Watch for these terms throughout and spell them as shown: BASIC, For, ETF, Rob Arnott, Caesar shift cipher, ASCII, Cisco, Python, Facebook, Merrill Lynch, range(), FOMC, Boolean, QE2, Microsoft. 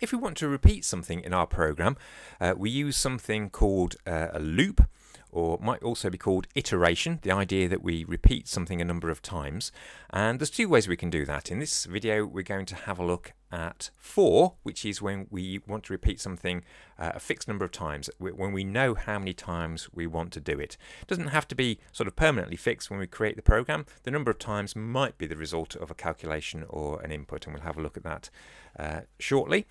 If we want to repeat something in our program, we use something called a loop, or might also be called iteration, the idea that we repeat something a number of times. And there's two ways we can do that. In this video, we're going to have a look at for, which is when we want to repeat something a fixed number of times, when we know how many times we want to do it. It doesn't have to be sort of permanently fixed when we create the program. The number of times might be the result of a calculation or an input, and we'll have a look at that shortly.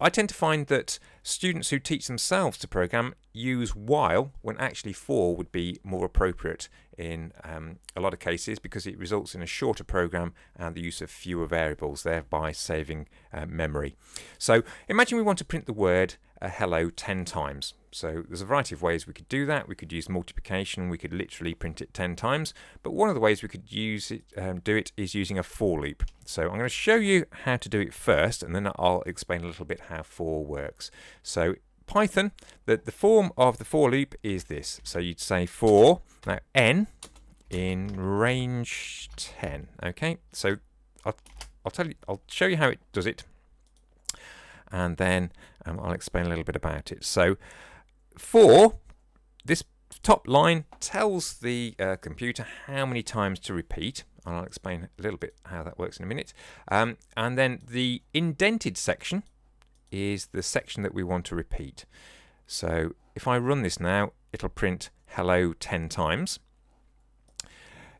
I tend to find that students who teach themselves to program use while, when actually for would be more appropriate in a lot of cases, because it results in a shorter program and the use of fewer variables, thereby saving memory. So imagine we want to print the word hello 10 times. So there's a variety of ways we could do that. We could use multiplication, we could literally print it 10 times, but one of the ways we could use it, do it is using a for loop. So I'm going to show you how to do it first, and then I'll explain a little bit how for works. So Python, the form of the for loop is this. So you'd say for, now n in range 10. Okay, so I'll show you how it does it, and then I'll explain a little bit about it. So for this top line tells the computer how many times to repeat, and I'll explain a little bit how that works in a minute. And then the indented section is the section that we want to repeat. So if I run this now, it'll print hello 10 times.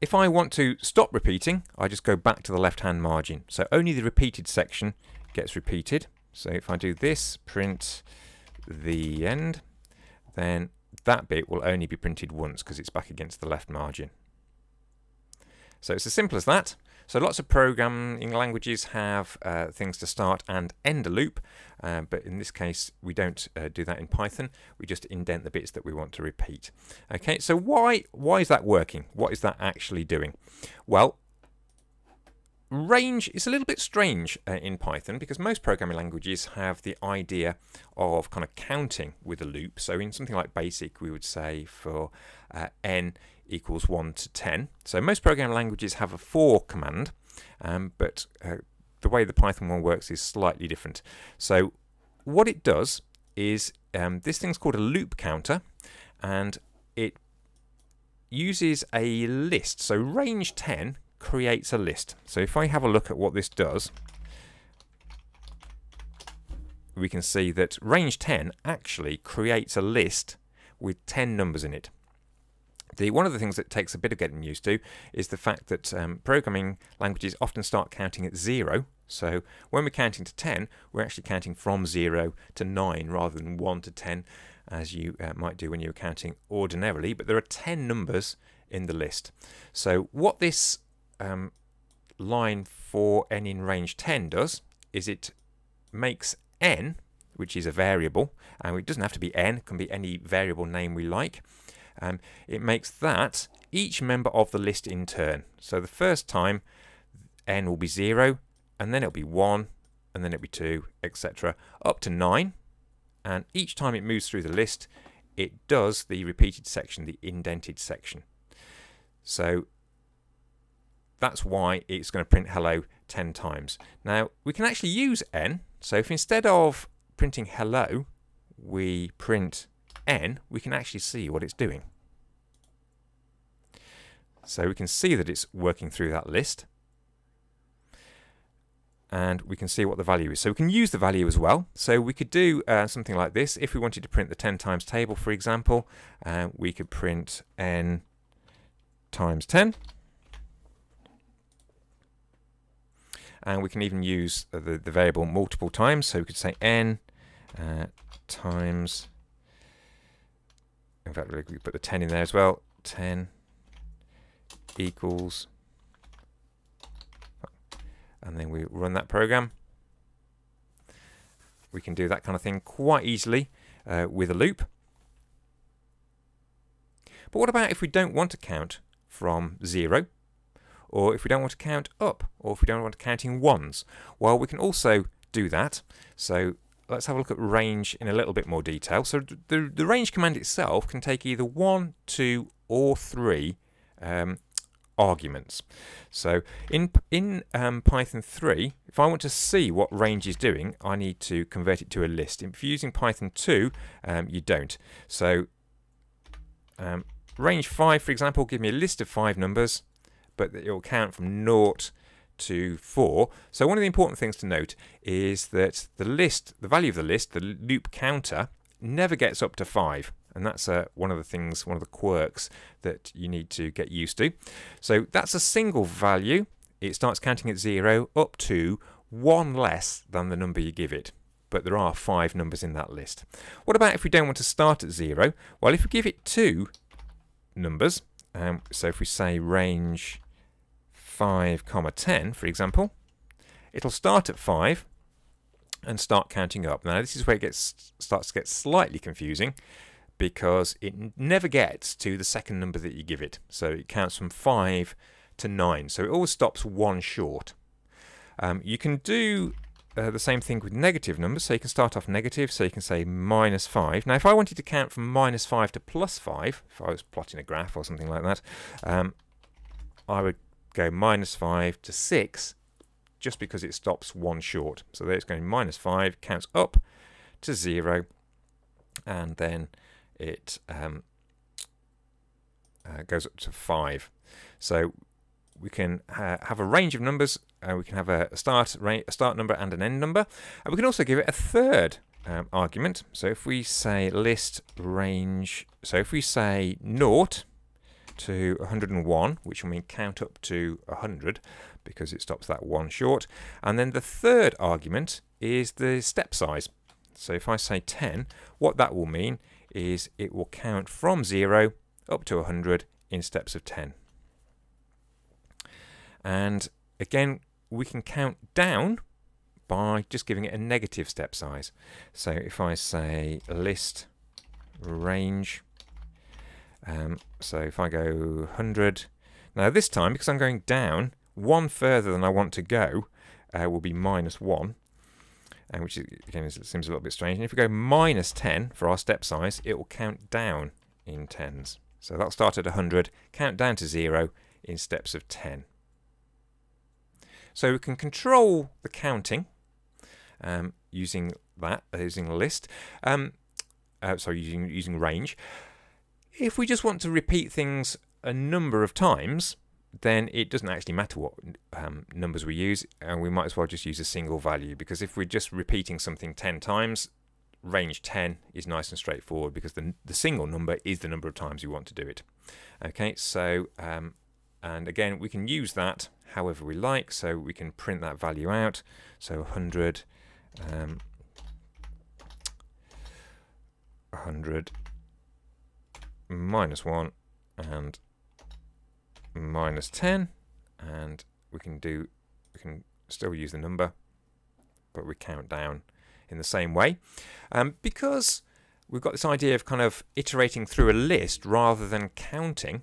If I want to stop repeating, I just go back to the left-hand margin. So only the repeated section gets repeated. So if I do this, print the end, then that bit will only be printed once because it's back against the left margin. So it's as simple as that. So lots of programming languages have things to start and end a loop, but in this case we don't do that in Python. We just indent the bits that we want to repeat. Okay, so why is that working? What is that actually doing? Well, range is a little bit strange in Python, because most programming languages have the idea of kind of counting with a loop. So in something like BASIC, we would say for n equals 1 to 10. So most programming languages have a for command, but the way the Python one works is slightly different. So what it does is this thing's called a loop counter, and it uses a list. So range 10 creates a list. So if I have a look at what this does, we can see that range 10 actually creates a list with 10 numbers in it. One of the things that takes a bit of getting used to is the fact that programming languages often start counting at 0. So when we're counting to 10, we're actually counting from 0 to 9 rather than 1 to 10, as you might do when you're counting ordinarily. But there are 10 numbers in the list. So what this line for n in range 10 does is it makes n, which is a variable, and it doesn't have to be n, it can be any variable name we like. It makes that each member of the list in turn. So the first time n will be 0, and then it'll be 1, and then it'll be 2, etc., up to 9. And each time it moves through the list, it does the repeated section, the indented section. So that's why it's going to print hello 10 times. Now we can actually use n. So if instead of printing hello we print n, we can actually see what it's doing. So we can see that it's working through that list, and we can see what the value is. So we can use the value as well. So we could do something like this. If we wanted to print the 10 times table, for example, we could print n times 10. And we can even use the variable multiple times. So we could say n times, in fact, we could put the 10 in there as well. 10 equals, and then we run that program. We can do that kind of thing quite easily with a loop. But what about if we don't want to count from 0? Or if we don't want to count up, or if we don't want to count in ones. Well, we can also do that. So let's have a look at range in a little bit more detail. So the range command itself can take either 1, 2, or 3 arguments. So in Python 3, if I want to see what range is doing, I need to convert it to a list. If you're using Python 2, you don't. So range 5, for example, give me a list of 5 numbers, but it will count from 0 to 4. So one of the important things to note is that the list, the value of the list, the loop counter, never gets up to 5. And that's one of the things, one of the quirks that you need to get used to. So that's a single value. It starts counting at 0 up to 1 less than the number you give it. But there are 5 numbers in that list. What about if we don't want to start at 0? Well, if we give it 2 numbers, so if we say range 5, 10, for example, it'll start at 5 and start counting up. Now this is where it starts to get slightly confusing, because it never gets to the second number that you give it. So it counts from 5 to 9. So it always stops 1 short. You can do the same thing with negative numbers. So you can start off negative. So you can say minus 5. Now if I wanted to count from minus 5 to plus 5, if I was plotting a graph or something like that, I would go minus 5 to 6 just because it stops 1 short. So there it's going minus 5, counts up to 0, and then it goes up to 5. So we can have a range of numbers. We can have a start number and an end number. And we can also give it a third argument. So if we say list range, so if we say 0 to 101, which will mean count up to 100, because it stops that 1 short. And then the third argument is the step size. So if I say 10, what that will mean is it will count from 0 up to 100 in steps of 10. And again, we can count down by just giving it a negative step size. So if I say list range, so if I go 100, now this time, because I'm going down, 1 further than I want to go will be minus 1. Which is, again, seems a little bit strange. And if we go minus 10 for our step size, it will count down in tens. So that'll start at 100, count down to 0 in steps of 10. So we can control the counting using that, using list, sorry, using range. If we just want to repeat things a number of times, then it doesn't actually matter what numbers we use, and we might as well just use a single value, because if we're just repeating something 10 times, range 10 is nice and straightforward, because the single number is the number of times you want to do it. Okay, so, and again, we can use that however we like, so we can print that value out, so 100, 100, minus 1, and minus 10, and we can still use the number, but we count down in the same way, because we've got this idea of kind of iterating through a list rather than counting.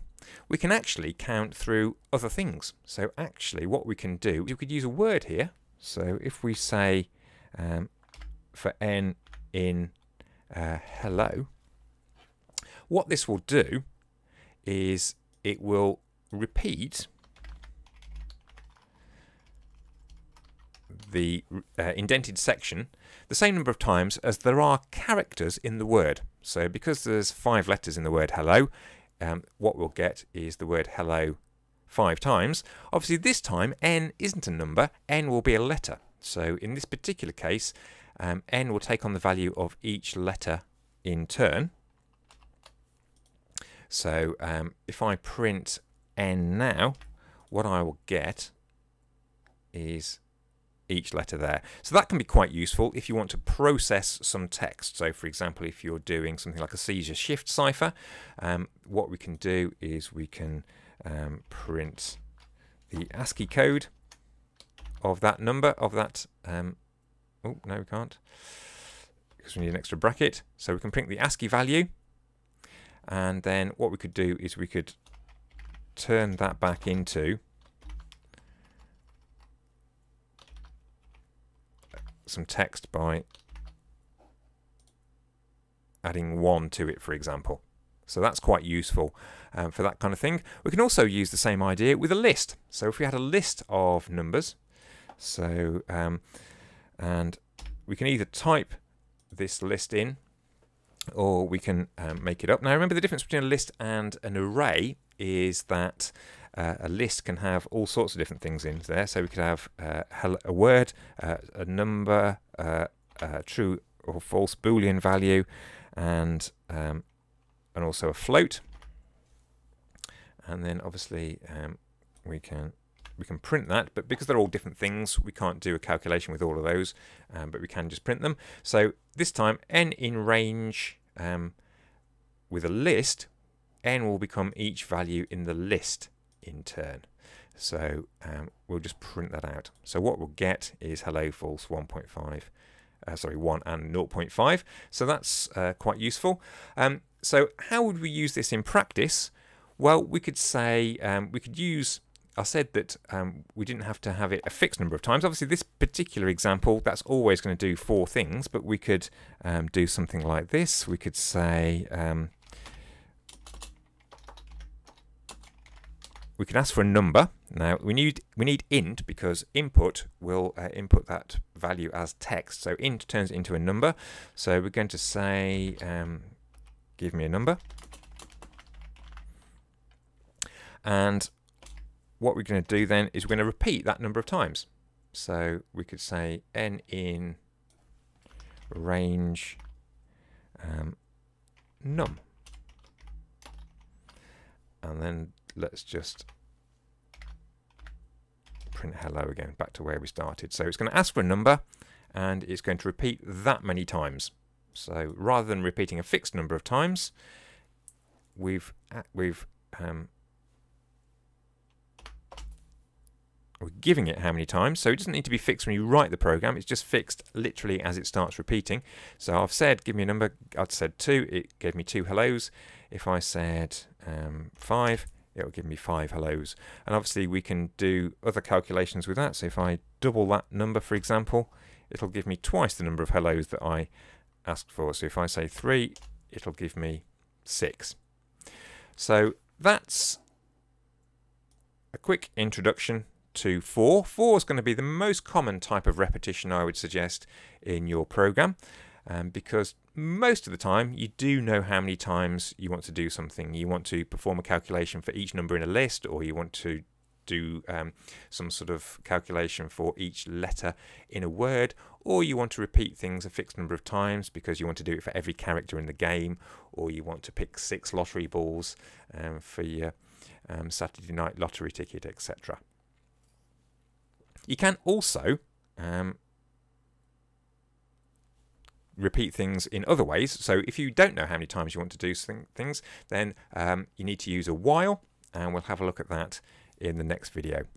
We can actually count through other things. So actually what we can do, we could use a word here. So if we say for n in hello, what this will do is it will repeat the indented section the same number of times as there are characters in the word. So because there's 5 letters in the word hello, what we'll get is the word hello 5 times. Obviously this time n isn't a number, n will be a letter. So in this particular case, n will take on the value of each letter in turn. So if I print n now, what I will get is each letter there. So that can be quite useful if you want to process some text. So for example, if you're doing something like a Caesar shift cipher, what we can do is we can print the ASCII code of that number, of that, oh no we can't, because we need an extra bracket. So we can print the ASCII value, and then what we could do is we could turn that back into some text by adding 1 to it, for example. So that's quite useful for that kind of thing. We can also use the same idea with a list. So if we had a list of numbers, so and we can either type this list in, or we can make it up. Now remember, the difference between a list and an array is that a list can have all sorts of different things in there. So we could have a word, a number, true or false Boolean value, and also a float. And then obviously we can print that, but because they're all different things, we can't do a calculation with all of those, but we can just print them. So this time, n in range with a list, n will become each value in the list in turn. So we'll just print that out. So what we'll get is hello false 1.5, sorry, 1 and 0.5. So that's quite useful. So how would we use this in practice? Well, we could say, we could use, I said that we didn't have to have it a fixed number of times. Obviously, this particular example, that's always going to do 4 things, but we could do something like this. We could say, we can ask for a number. Now we need int, because input will input that value as text. So int turns it into a number. So we're going to say, give me a number. And what we're going to do then is we're going to repeat that number of times. So we could say n in range num. And then let's just print hello again, back to where we started. So it's going to ask for a number, and it's going to repeat that many times. So rather than repeating a fixed number of times, we're giving it how many times. So it doesn't need to be fixed when you write the program. It's just fixed literally as it starts repeating. So I've said, give me a number. I'd said 2. It gave me 2 hellos. If I said 5, it'll give me 5 hellos. And obviously we can do other calculations with that. So if I double that number, for example, it'll give me twice the number of hellos that I asked for. So if I say 3, it'll give me 6. So that's a quick introduction to For. For is going to be the most common type of repetition, I would suggest, in your program, because most of the time you do know how many times you want to do something. You want to perform a calculation for each number in a list, or you want to do some sort of calculation for each letter in a word, or you want to repeat things a fixed number of times because you want to do it for every character in the game, or you want to pick 6 lottery balls for your Saturday night lottery ticket, etc. You can also repeat things in other ways. So if you don't know how many times you want to do things, then you need to use a while, and we'll have a look at that in the next video.